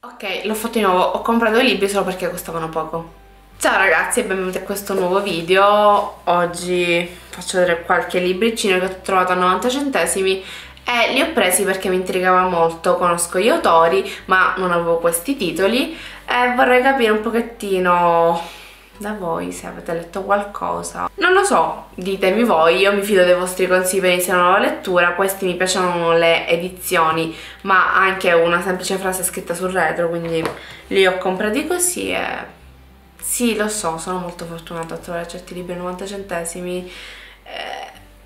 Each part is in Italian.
Ok, l'ho fatto di nuovo, ho comprato i libri solo perché costavano poco. Ciao ragazzi e benvenuti a questo nuovo video. Oggi faccio vedere qualche libricino che ho trovato a 90 centesimi e li ho presi perché mi intrigava molto. Conosco gli autori ma non avevo questi titoli e vorrei capire un pochettino da voi se avete letto qualcosa. Non lo so, ditemi voi, io mi fido dei vostri consigli per iniziare una nuova lettura. Questi mi piacciono le edizioni, ma anche una semplice frase scritta sul retro, quindi li ho comprati così e... sì, lo so, sono molto fortunata a trovare certi libri a 90 centesimi.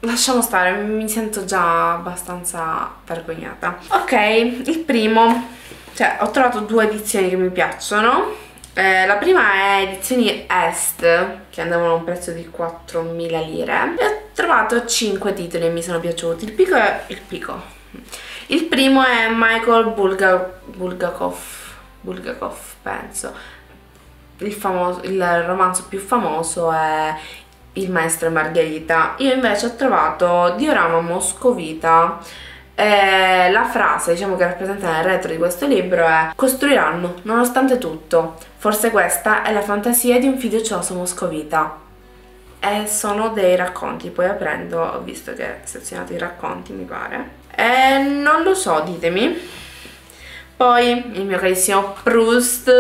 Lasciamo stare, mi sento già abbastanza vergognata. Ok, il primo, cioè ho trovato due edizioni che mi piacciono. La prima è Edizioni Est, che andavano a un prezzo di 4.000 lire. E ho trovato 5 titoli e mi sono piaciuti. Il primo è Michael Bulgakov, penso. Il romanzo più famoso è Il maestro e Margherita. Io invece ho trovato Diorama Moscovita. La frase, diciamo, che rappresenta nel retro di questo libro è: costruiranno, nonostante tutto. Forse questa è la fantasia di un fiducioso moscovita. E sono dei racconti, poi aprendo ho visto che è sezionato i racconti, mi pare. Non lo so, ditemi. Poi il mio carissimo Proust,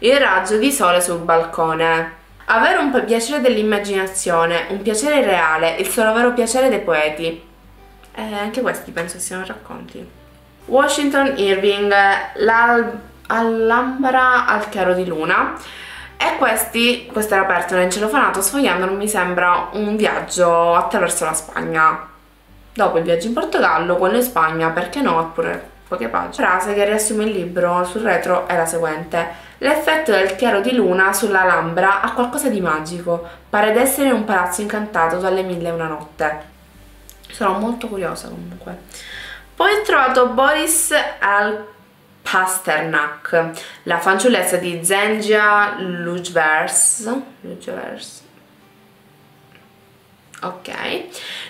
Il raggio di sole sul balcone. Avere un piacere dell'immaginazione, un piacere reale, il solo vero piacere dei poeti. Anche questi penso siano racconti. Washington Irving, L'Alhambra al chiaro di luna. E questo era aperto nel celofanato, sfogliandolo mi sembra un viaggio attraverso la Spagna. Dopo il viaggio in Portogallo, quello in Spagna, perché no, eppure poche pagine. La frase che riassume il libro sul retro è la seguente: l'effetto del chiaro di luna sull'Alhambra ha qualcosa di magico, pare d'essere un palazzo incantato dalle mille e una notte. Sono molto curiosa comunque. Poi ho trovato Boris Pasternak, La fanciullezza di Ženja Ljuvers. Ok.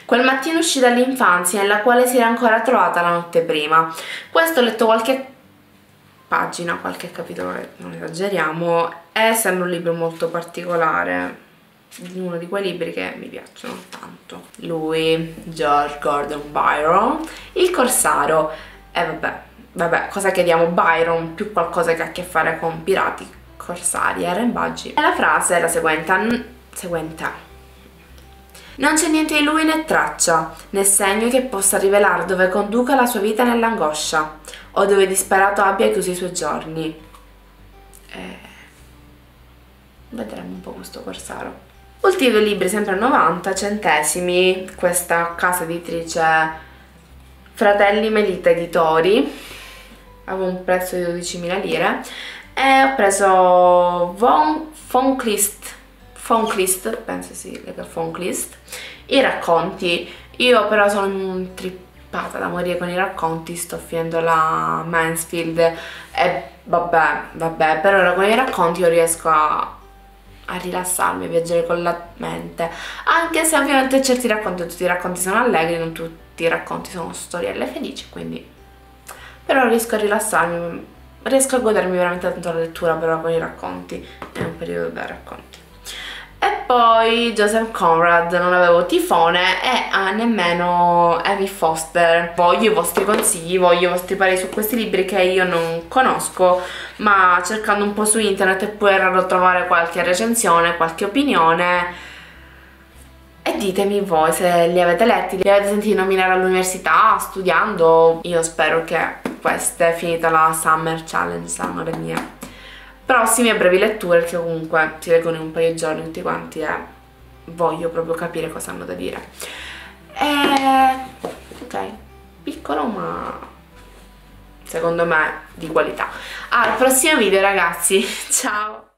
Quel mattino uscì dall'infanzia nella quale si era ancora trovata la notte prima. Questo ho letto qualche pagina, qualche capitolo, non esageriamo. E sembra un libro molto particolare, uno di quei libri che mi piacciono tanto. Lui, George Gordon Byron, Il corsaro. E vabbè, cosa chiediamo? Byron più qualcosa che ha a che fare con pirati, corsari e arrembaggi. E la frase è la seguente: non c'è niente di lui né traccia, né segno che possa rivelare dove conduca la sua vita nell'angoscia o dove disperato abbia chiusi i suoi giorni. Vedremo un po' questo corsaro. Ultimi due libri, sempre a 90 centesimi, questa casa editrice Fratelli Melita Editori, avevo un prezzo di 12.000 lire e ho preso Von Kleist, penso si legga Von Kleist, i racconti. Io però sono trippata da morire con i racconti, sto finendo la Mansfield e vabbè, per ora con i racconti io riesco a rilassarmi, a viaggiare con la mente, anche se ovviamente tutti i racconti sono allegri, non tutti i racconti sono storielle felici, quindi però riesco a rilassarmi, riesco a godermi veramente tanto la lettura, però con i racconti è un periodo da racconti. E poi Joseph Conrad, non avevo Tifone e nemmeno Amy Foster. Voglio i vostri consigli, voglio i vostri pareri su questi libri che io non conosco, ma cercando un po' su internet è pure raro trovare qualche recensione, qualche opinione. E ditemi voi se li avete letti, li avete sentiti nominare all'università, studiando. Io spero che questa, è finita la Summer Challenge, saranno le mie prossime brevi letture, che comunque si leggono in un paio di giorni tutti quanti, e voglio proprio capire cosa hanno da dire. Ok, piccolo ma secondo me di qualità. Al prossimo video ragazzi, ciao!